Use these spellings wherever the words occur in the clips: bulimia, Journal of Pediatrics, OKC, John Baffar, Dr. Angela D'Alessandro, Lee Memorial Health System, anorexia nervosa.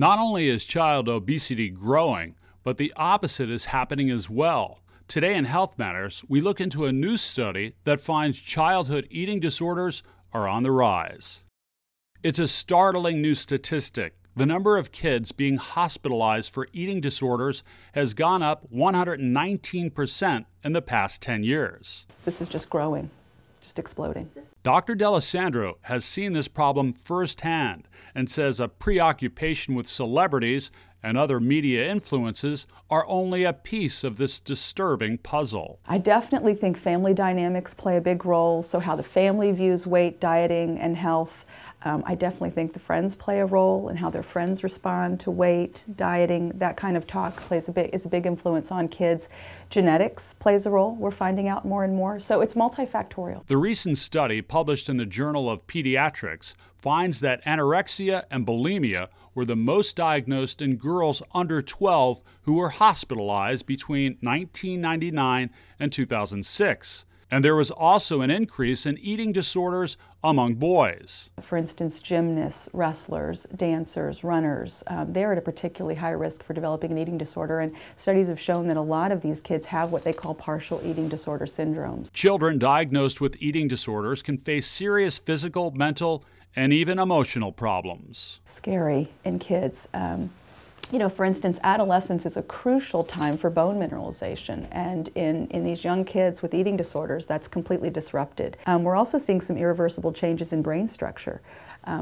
Not only is child obesity growing, but the opposite is happening as well. Today in Health Matters, we look into a new study that finds childhood eating disorders are on the rise. It's a startling new statistic. The number of kids being hospitalized for eating disorders has gone up 119% in the past 10 years. This is just growing, just exploding. Dr. D'Alessandro has seen this problem firsthand and says a preoccupation with celebrities and other media influences are only a piece of this disturbing puzzle. I definitely think family dynamics play a big role, so how the family views weight, dieting, and health. I definitely think the friends play a role in how their friends respond to weight, dieting. That kind of talk is a big influence on kids. Genetics plays a role. We're finding out more and more, so it's multifactorial. The recent study published in the Journal of Pediatrics finds that anorexia and bulimia were the most diagnosed in girls under 12 who were hospitalized between 1999 and 2006. And there was also an increase in eating disorders among boys. For instance, gymnasts, wrestlers, dancers, runners, they're at a particularly high risk for developing an eating disorder, and studies have shown that a lot of these kids have what they call partial eating disorder syndromes. Children diagnosed with eating disorders can face serious physical, mental, and even emotional problems. Scary in kids. You know, for instance, adolescence is a crucial time for bone mineralization, and in these young kids with eating disorders, that's completely disrupted. We're also seeing some irreversible changes in brain structure.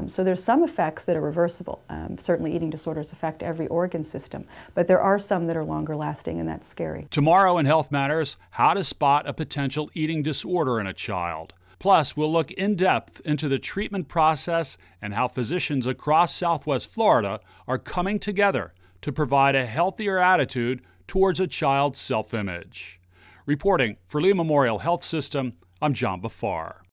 So there's some effects that are reversible. Certainly eating disorders affect every organ system, but there are some that are longer lasting, and that's scary. Tomorrow in Health Matters, how to spot a potential eating disorder in a child. Plus, we'll look in depth into the treatment process and how physicians across Southwest Florida are coming together to provide a healthier attitude towards a child's self-image. Reporting for Lee Memorial Health System, I'm John Baffar.